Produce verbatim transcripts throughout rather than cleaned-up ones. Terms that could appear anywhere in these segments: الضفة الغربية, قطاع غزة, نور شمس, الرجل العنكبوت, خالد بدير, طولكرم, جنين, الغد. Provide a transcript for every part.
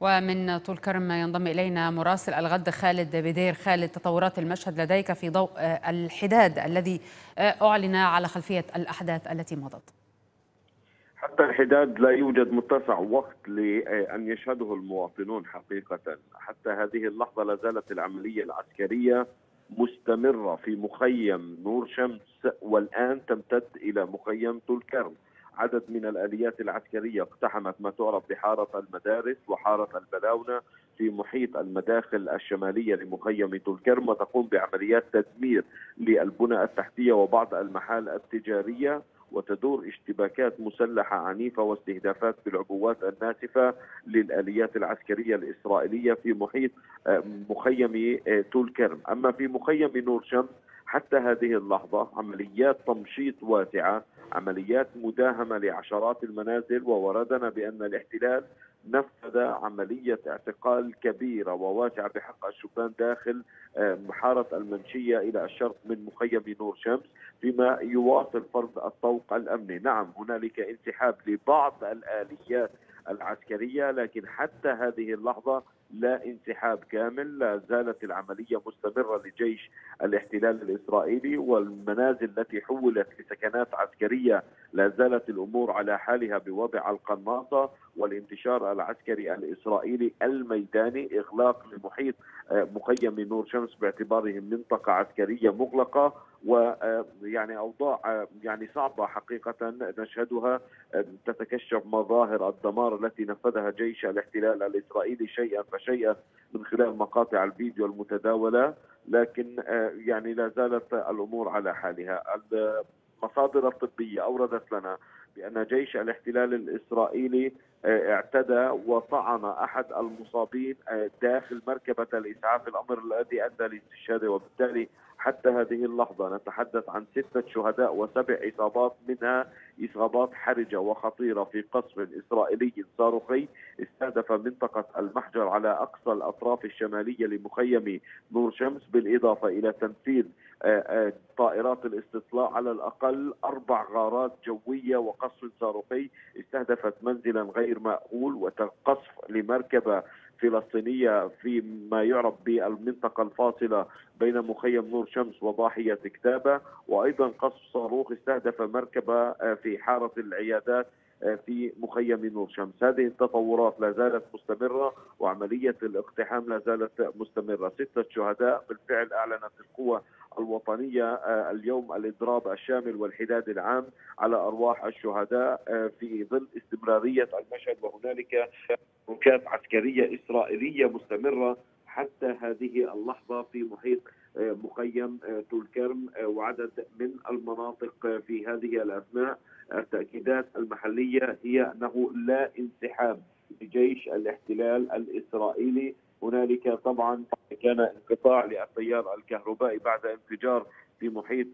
ومن طولكرم ينضم إلينا مراسل الغد خالد بدير. خالد، تطورات المشهد لديك في ضوء الحداد الذي أعلن على خلفية الأحداث التي مضت؟ حتى الحداد لا يوجد متسع وقت لأن يشهده المواطنون حقيقة، حتى هذه اللحظة لا زالت العملية العسكرية مستمرة في مخيم نور شمس، والآن تمتد إلى مخيم طولكرم. عدد من الآليات العسكرية اقتحمت ما تعرف بحارة المدارس وحارة البلاونة في محيط المداخل الشمالية لمخيم طولكرم، وتقوم بعمليات تدمير للبنى التحتية وبعض المحال التجارية، وتدور اشتباكات مسلحة عنيفة واستهدافات بالعبوات الناسفة للآليات العسكرية الإسرائيلية في محيط مخيم طولكرم. أما في مخيم نور شمس حتى هذه اللحظة عمليات تمشيط واسعة، عمليات مداهمة لعشرات المنازل، ووردنا بأن الاحتلال نفذ عملية اعتقال كبيرة وواسعة بحق الشبان داخل حارة المنشية إلى الشرق من مخيم نور شمس، فيما يواصل فرض الطوق الأمني. نعم هنالك انسحاب لبعض الآليات العسكرية، لكن حتى هذه اللحظة لا انسحاب كامل، لا زالت العملية مستمرة لجيش الاحتلال الإسرائيلي، والمنازل التي حولت لسكنات عسكرية لا زالت الأمور على حالها بوضع القناصة والانتشار العسكري الإسرائيلي الميداني، إغلاق لمحيط مخيم نور شمس باعتباره منطقة عسكرية مغلقة، ويعني أوضاع يعني صعبة حقيقة نشهدها، تتكشف مظاهر الدمار التي نفذها جيش الاحتلال الإسرائيلي شيئا فشيئا من خلال مقاطع الفيديو المتداولة، لكن يعني لا زالت الأمور على حالها. المصادر الطبية أوردت لنا بأن جيش الاحتلال الإسرائيلي اعتدى وطعن أحد المصابين داخل مركبة الإسعاف، الأمر الذي أدى لاستشهاده، وبالتالي حتى هذه اللحظة نتحدث عن ستة شهداء وسبع إصابات، منها إصابات حرجة وخطيرة في قصف إسرائيلي صاروخي استهدف منطقة المحجر على أقصى الأطراف الشمالية لمخيم نور شمس، بالإضافة إلى تنفيذ طائرات الاستطلاع على الأقل أربع غارات جوية وقصف صاروخي استهدفت منزلا غير مأهول، وقصف لمركبة فلسطينية في ما يعرف بالمنطقة الفاصلة بين مخيم نور شمس وضاحية كتابة، وأيضا قصف صاروخ استهدف مركبة في حارة العيادات في مخيم نور شمس. هذه التطورات لا زالت مستمرة، وعملية الاقتحام لا زالت مستمرة. ستة شهداء بالفعل. أعلنت القوة الوطنية اليوم الإضراب الشامل والحداد العام على أرواح الشهداء في ظل استمرارية المشهد، وهنالك حركات عسكرية إسرائيلية مستمرة حتى هذه اللحظة في محيط مخيم طولكرم وعدد من المناطق في هذه الأثناء. التأكيدات المحلية هي أنه لا انسحاب لجيش الاحتلال الإسرائيلي. هنالك طبعا كان انقطاع للتيار الكهربائي بعد انفجار في محيط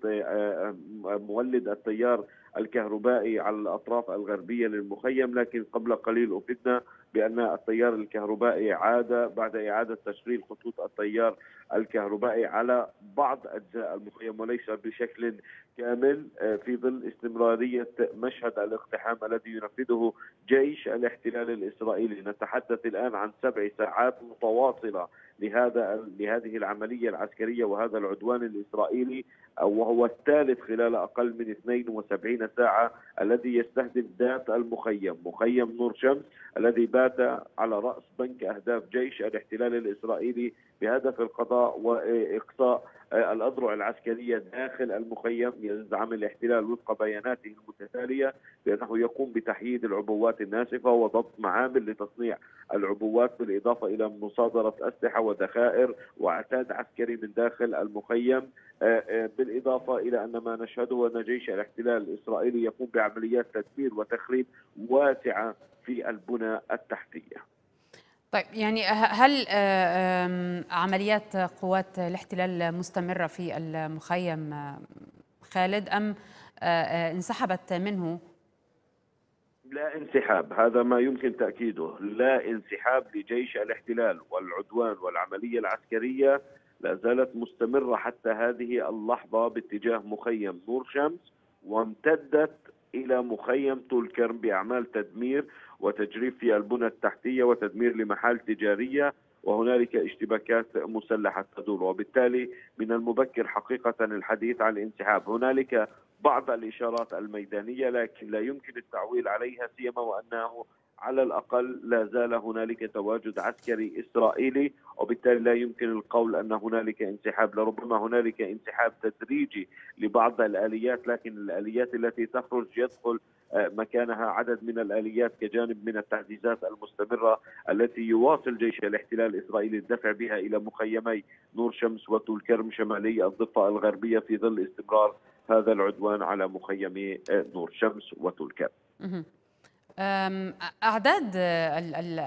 مولد التيار الكهربائي على الأطراف الغربية للمخيم، لكن قبل قليل أفدنا بأن التيار الكهربائي عاد بعد إعادة تشغيل خطوط التيار الكهربائي على بعض أجزاء المخيم وليس بشكل كامل، في ظل استمرارية مشهد الاقتحام الذي ينفذه جيش الاحتلال الإسرائيلي. نتحدث الآن عن سبع ساعات متواصلة لهذا لهذه العملية العسكرية وهذا العدوان الإسرائيلي، وهو الثالث خلال أقل من اثنين وسبعين ساعة، الذي يستهدف ذات المخيم مخيم نور شمس الذي بات على رأس بنك أهداف جيش الاحتلال الإسرائيلي بهدف القضاء وإقصاء الأذرع العسكرية داخل المخيم. يزعم الاحتلال وفق بياناته المتتالية بأنه يقوم بتحييد العبوات الناسفة وضبط معامل لتصنيع العبوات، بالإضافة إلى مصادرة أسلحة وذخائر وعتاد عسكري من داخل المخيم، بالإضافة إلى أن ما نشهده أن جيش الاحتلال الإسرائيلي يقوم بعمليات تدمير وتخريب واسعة في البنى التحتية. طيب، يعني هل عمليات قوات الاحتلال مستمرة في المخيم خالد أم انسحبت منه؟ لا انسحاب، هذا ما يمكن تأكيده، لا انسحاب لجيش الاحتلال، والعدوان والعملية العسكرية لا زالت مستمرة حتى هذه اللحظة باتجاه مخيم نور شمس، وامتدت إلى مخيم طولكرم بأعمال تدمير وتجريف في البنى التحتية وتدمير لمحال تجارية، وهنالك اشتباكات مسلحة تدور، وبالتالي من المبكر حقيقة الحديث عن الانسحاب. هنالك بعض الإشارات الميدانية لكن لا يمكن التعويل عليها، سيما وأنه على الأقل لا زال هنالك تواجد عسكري إسرائيلي، وبالتالي لا يمكن القول أن هنالك انسحاب. لربما هنالك انسحاب تدريجي لبعض الآليات، لكن الآليات التي تخرج يدخل مكانها عدد من الآليات كجانب من التعزيزات المستمرة التي يواصل جيش الاحتلال الإسرائيلي الدفع بها إلى مخيمي نور شمس وطولكرم شمالي الضفة الغربية في ظل استمرار هذا العدوان على مخيمي نور شمس وطولكرم. أعداد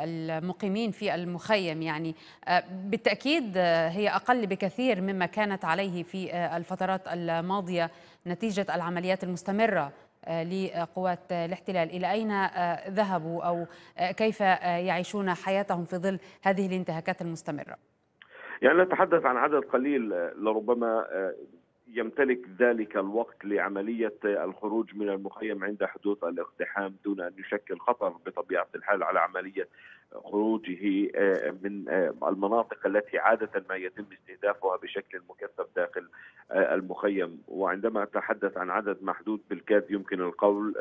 المقيمين في المخيم يعني بالتأكيد هي أقل بكثير مما كانت عليه في الفترات الماضية نتيجة العمليات المستمرة لقوات الاحتلال. إلى أين ذهبوا أو كيف يعيشون حياتهم في ظل هذه الانتهاكات المستمرة؟ يعني نتحدث عن عدد قليل لربما يمتلك ذلك الوقت لعملية الخروج من المخيم عند حدوث الاقتحام دون أن يشكل خطر بطبيعة الحال على عملية خروجه من المناطق التي عادة ما يتم استهدافها بشكل مكثف داخل المخيم. وعندما أتحدث عن عدد محدود بالكاد يمكن القول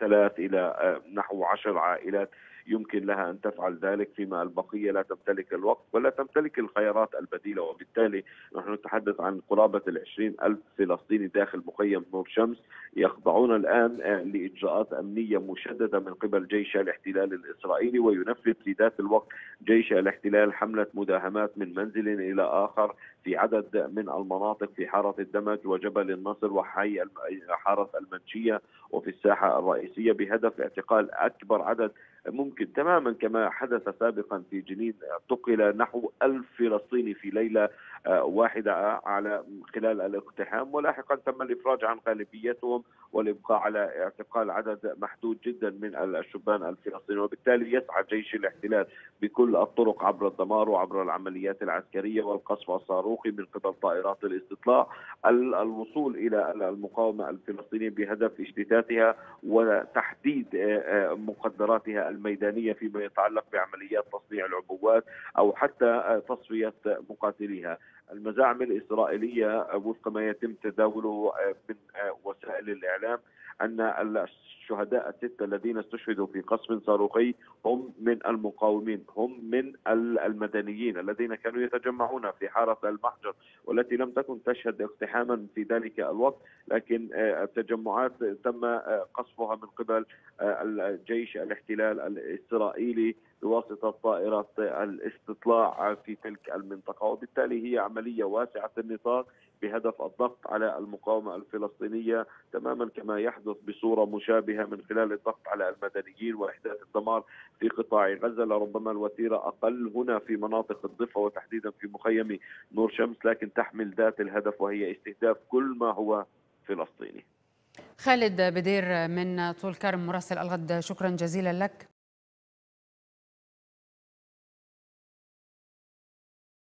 ثلاث إلى نحو عشر عائلات يمكن لها أن تفعل ذلك، فيما البقية لا تمتلك الوقت ولا تمتلك الخيارات البديلة. وبالتالي نحن نتحدث عن قرابة العشرين ألف فلسطيني داخل مخيم نور شمس يخضعون الآن لإجراءات أمنية مشددة من قبل جيش الاحتلال الإسرائيلي، وينفذ في ذات الوقت جيش الاحتلال حملة مداهمات من منزل إلى آخر في عدد من المناطق في حارة الدمج وجبل النصر وحي حارة المنشية وفي الساحة الرئيسية بهدف اعتقال أكبر عدد ممكن، تماما كما حدث سابقا في جنين. اعتقل نحو ألف فلسطيني في ليلة واحدة على خلال الاقتحام، ولاحقا تم الإفراج عن غالبيتهم والإبقاء على اعتقال عدد محدود جدا من الشبان الفلسطيني. وبالتالي يسعى جيش الاحتلال بكل الطرق عبر الدمار وعبر العمليات العسكرية والقصف الصاروخي من قبل طائرات الاستطلاع الوصول إلى المقاومة الفلسطينية بهدف اجتثاثها وتحديد مقدراتها الميدانية فيما يتعلق بعمليات تصنيع العبوات أو حتى تصفية مقاتليها. المزاعم الإسرائيلية وفق ما يتم تداوله من وسائل الإعلام أن الشهداء الستة الذين استشهدوا في قصف صاروخي هم من المقاومين، هم من المدنيين الذين كانوا يتجمعون في حارة المحجر والتي لم تكن تشهد اقتحاما في ذلك الوقت، لكن التجمعات تم قصفها من قبل الجيش الاحتلال الإسرائيلي بواسطة طائرات الاستطلاع في تلك المنطقة. وبالتالي هي عملية واسعة النطاق بهدف الضغط على المقاومة الفلسطينية، تماما كما يحدث بصورة مشابهة من خلال الضغط على المدنيين وإحداث الدمار في قطاع غزة. لربما الوتيرة أقل هنا في مناطق الضفة وتحديدا في مخيم نور شمس، لكن تحمل ذات الهدف وهي استهداف كل ما هو فلسطيني. خالد بدير من طولكرم مراسل الغد، شكرا جزيلا لك.